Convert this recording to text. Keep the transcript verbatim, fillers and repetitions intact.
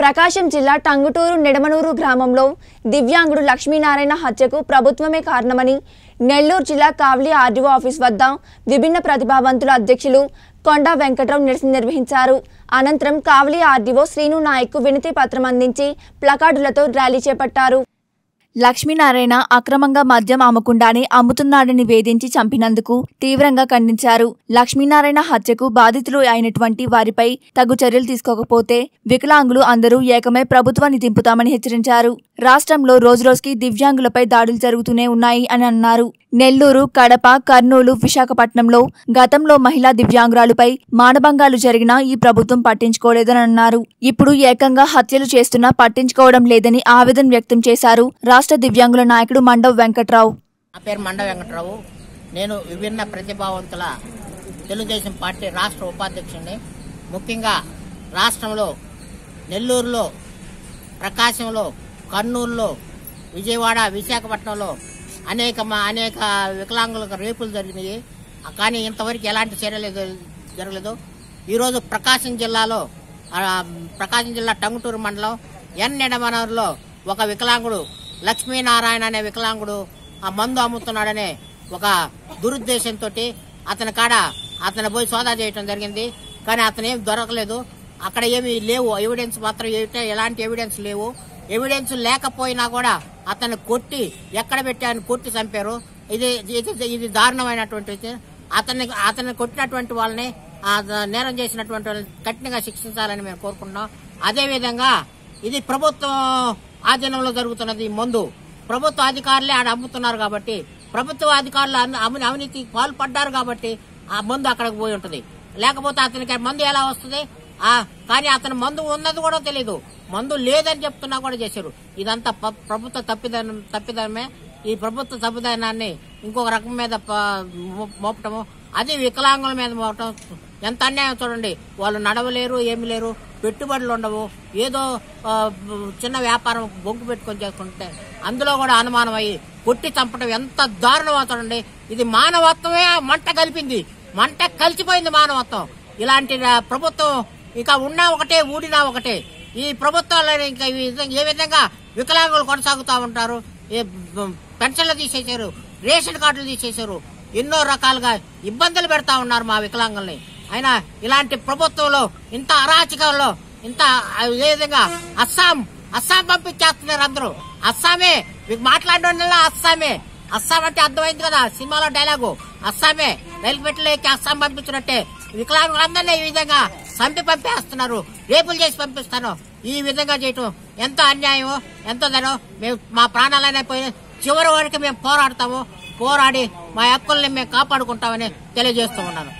ప్రకాశం జిల్లా టంగుటూరు నిడమానూరు గ్రామంలో దివ్యాంగుడు లక్ష్మీనారాయణ హత్యకు ప్రభుత్వమే కారణమని నెల్లూరు జిల్లా కావలి ఆర్డీఓ ఆఫీస్ వద్ద విభిన్న ప్రతిభావంతుల అధ్యక్షులు కొండ వెంకటరావు నిరసన నిర్వహించారు। అనంతరం కావలి ఆర్డీఓ శ్రీను నాయక్ వినతి పత్రం అందించి ప్లకార్డులతో ర్యాలీ చేపట్టారు। లక్ష్మీనారాయణ అక్రమంగా మద్యం అమ్మకుండానే అమ్ముతున్నాడని వేధించి చంపినందుకు తీవ్రంగా ఖండించారు। లక్ష్మీనారాయణ హత్యకు బాధితులు అయినటువంటి వారిపై తగు చర్యలు తీసుకోకపోతే వికలాంగులు అందరూ ఏకమై ప్రభుత్వాన్ని దింపుతామని హెచ్చరించారు। రాష్ట్రంలో రోజురోజుకి దివ్యాంగులపై దాడులు జరుగుతూనే ఉన్నాయి అని అన్నారు। నెల్లూరు, కడప, కర్నూలు, విశాఖపట్నంలో గతంలో మహిళా దివ్యాంగురాలపై మానభంగాలు జరిగినా ఈ ప్రభుత్వం పట్టించుకోలేదని అన్నారు। ఇప్పుడు ఏకంగా హత్యలు చేస్తున్నా పట్టించుకోవడం లేదని ఆవేదన వ్యక్తం చేశారు। రాష్ట్ర దివ్యాంగుల నాయకుడు మండవ వెంకట్రావు। నా పేరు మండవ వెంకట్రావు, నేను విభిన్న ప్రతిభావంతుల తెలుగుదేశం పార్టీ రాష్ట్ర ఉపాధ్యక్షుడిని। ముఖ్యంగా రాష్ట్రంలో నెల్లూరులో, ప్రకాశంలో, కర్నూలులో, విజయవాడ, విశాఖపట్నంలో అనేక అనేక వికలాంగులకు రేపులు జరిగినాయి, కానీ ఇంతవరకు ఎలాంటి చర్యలు జరగలేదు। ఈరోజు ప్రకాశం జిల్లాలో ప్రకాశం జిల్లా టంగుటూరు మండలం ఎన్ నిడమానూరులో ఒక వికలాంగుడు లక్ష్మీనారాయణ అనే వికలాంగుడు ఆ మందు అమ్ముతున్నాడనే ఒక దురుద్దేశంతో అతని కాడ అతను పోయి సోదా చేయడం జరిగింది, కానీ అతనేం దొరకలేదు। అక్కడ ఏమీ లేవు, ఎవిడెన్స్ మాత్రం ఏమిటో ఎలాంటి ఎవిడెన్స్ లేవు। ఎవిడెన్స్ లేకపోయినా కూడా అతను కొట్టి ఎక్కడ పెట్టాను కొట్టి చంపారు। ఇది ఇది దారుణమైనటువంటి, అతన్ని అతన్ని కొట్టినటువంటి వాళ్ళని, నేరం చేసినటువంటి వాళ్ళని కఠినంగా శిక్షించాలని మేము కోరుకుంటున్నాం। అదేవిధంగా ఇది ప్రభుత్వం ఆధీనంలో జరుగుతున్నది, ముందు ప్రభుత్వ అధికారులే ఆడ అమ్ముతున్నారు కాబట్టి, ప్రభుత్వ అధికారులు అవినీతికి పాల్పడ్డారు కాబట్టి ఆ మందు అక్కడికి పోయి ఉంటుంది, లేకపోతే అతనికి మందు ఎలా వస్తుంది? కానీ అతను మందు ఉన్నది కూడా తెలీదు, మందు లేదని చెప్తున్నా కూడా చేశారు। ఇదంతా ప్రభుత్వ తప్పిదం తప్పిదమే ఈ ప్రభుత్వ తప్పిదనాన్ని ఇంకొక రకం మీద మోపటము, అది వికలాంగుల మీద మోపటం ఎంత అన్యాయం చూడండి। వాళ్ళు నడవలేరు, ఏమి లేరు, పెట్టుబడులు ఉండవు, ఏదో చిన్న వ్యాపారం బొంగు పెట్టుకొని చేసుకుంటే అందులో కూడా అనుమానం అయ్యి కొట్టి చంపడం ఎంత దారుణమో చూడండి। ఇది మానవత్వమే మంట కలిపింది, మంట కలిసిపోయింది మానవత్వం। ఇలాంటి ప్రభుత్వం ఇంకా ఉన్నా ఒకటే, ఊడినా ఒకటే। ఈ ప్రభుత్వాలను ఇంకా ఏ విధంగా వికలాంగులు కొనసాగుతూ ఉంటారు? పెన్షన్లు తీసేశారు, రేషన్ కార్డులు తీసేశారు, ఎన్నో రకాలుగా ఇబ్బందులు పెడతా ఉన్నారు మా వికలాంగుల్ని। అయినా ఇలాంటి ప్రభుత్వంలో ఇంత అరాచకంలో ఇంత ఏ విధంగా అస్సాం అస్సాం పంపించేస్తున్నారు అందరూ, అస్సామే మాట్లాడడం, అస్సామే అస్సాం అంటే అర్థమైంది కదా సినిమాలో డైలాగు, అస్సామే రైలు పెట్టలేక అస్సాం పంపించినట్టే వికలాంగులందరినీ ఈ విధంగా చంపి పంపేస్తున్నారు, రేపులు చేసి పంపిస్తాను। ఈ విధంగా చేయటం ఎంతో అన్యాయం, ఎంతో ధనం। మేము మా ప్రాణాలైనా పోయి చివరి వరకు మేము పోరాడతాము, పోరాడి మా హక్కుల్ని మేము కాపాడుకుంటామని తెలియజేస్తూ ఉన్నాను।